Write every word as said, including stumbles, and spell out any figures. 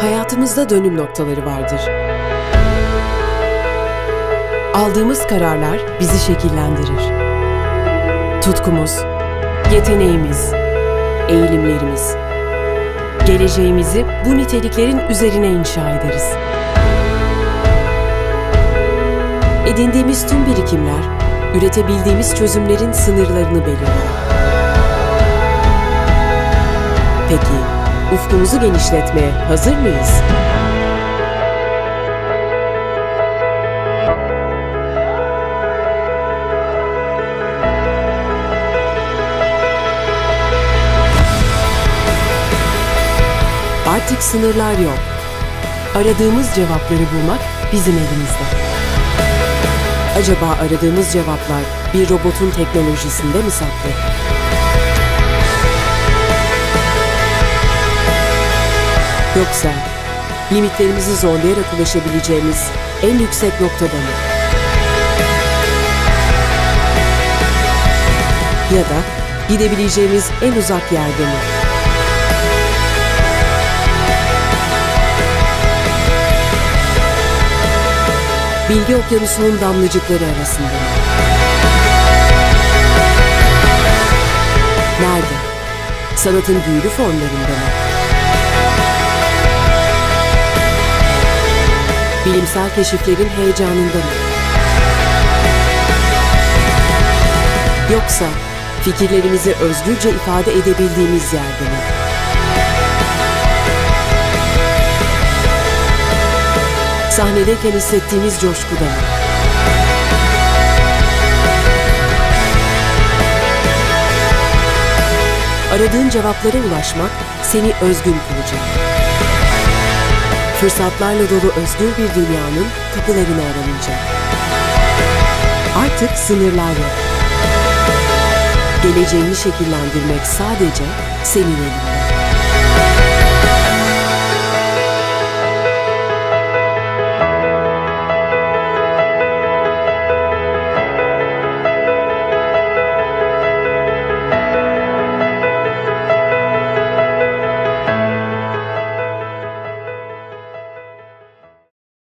Hayatımızda dönüm noktaları vardır. Aldığımız kararlar bizi şekillendirir. Tutkumuz, yeteneğimiz, eğilimlerimiz, geleceğimizi bu niteliklerin üzerine inşa ederiz. Edindiğimiz tüm birikimler, üretebildiğimiz çözümlerin sınırlarını belirler. Peki, ufkumuzu genişletmeye hazır mıyız? Artık sınırlar yok. Aradığımız cevapları bulmak bizim elimizde. Acaba aradığımız cevaplar bir robotun teknolojisinde mi saklı? Yoksa limitlerimizi zorlayarak ulaşabileceğimiz en yüksek noktada mı? Ya da gidebileceğimiz en uzak yerde mi? Bilgi okyanusunun damlacıkları arasında mı? Nerede? Sanatın büyülü formlarında mı? Bilimsel keşiflerin heyecanında mı? Yoksa fikirlerimizi özgürce ifade edebildiğimiz yerde mi? Sahnedeyken hissettiğimiz coşkuda mı? Aradığın cevaplara ulaşmak seni özgün kılacak. Fırsatlarla dolu özgür bir dünyanın kapılarını aralayacak. Artık sınırlar yok. Geleceğini şekillendirmek sadece senin elinde.